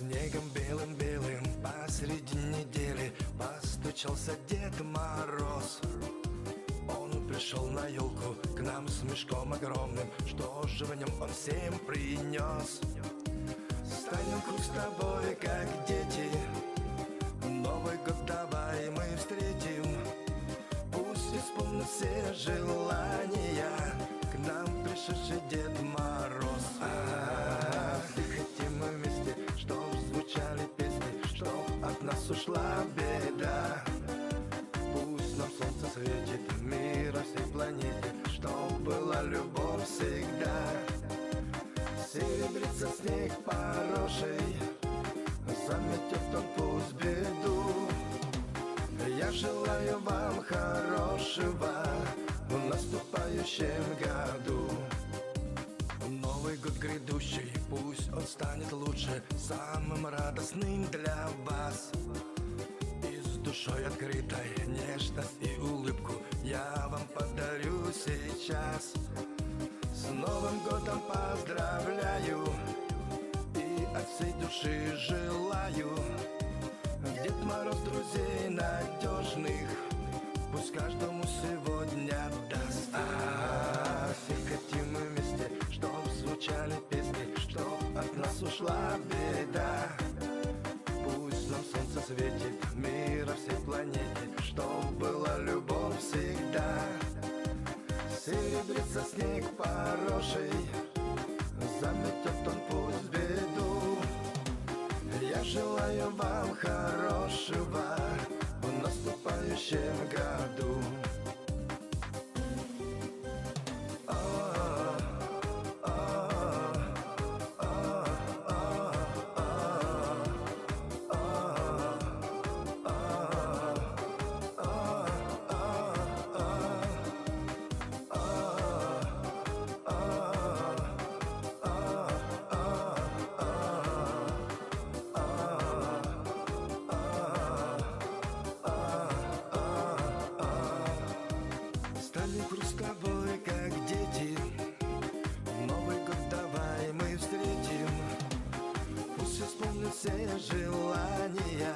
Снегом белым-белым посреди недели постучался Дед Мороз. Он пришел на елку к нам с мешком огромным, что же в нем он всем принес? Станем круг с тобой, как дети, Новый год давай мы встретим. Пусть исполнят все желания к нам пришедший Дед Мороз. Все хотим мы вместе, чтоб звучали песни, чтоб от нас ушла беда. Пусть нам солнце светит, мира всей планете, чтоб была любовь всегда. Серебрится снег порошей, заметет он пусть беду. Я желаю вам хорошего в наступающем году. Новый год грядущий, пусть он станет лучше, самым радостным для вас. И с душой открытой нежность и улыбку я вам подарю сейчас. С Новым годом поздравляю и от всей души желаю. Дед Мороз друзей надежных пусть каждому сегодня даст. Все хотим мы вместе, чтоб звучали песни, чтоб от нас ушла беда. Пусть нам солнце светит, мира всей планете, чтоб была любовь всегда. Серебрится снег порошей, заметет он пусть беду. Я желаю вам хорошего в наступающем году. Все желания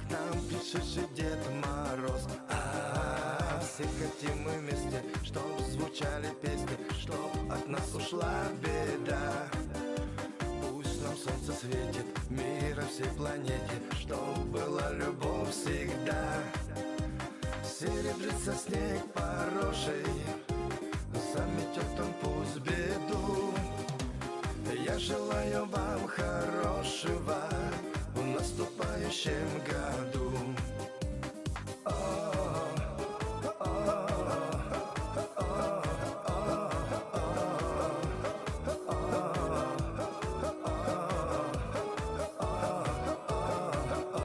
к нам пришедший Дед Мороз. Все хотим мы вместе, чтоб звучали песни, чтоб от нас ушла беда. Пусть нам солнце светит, мира всей планете, чтоб была любовь всегда. Серебрится снег порошей, заметет он пусть беду. Я желаю вам хорошего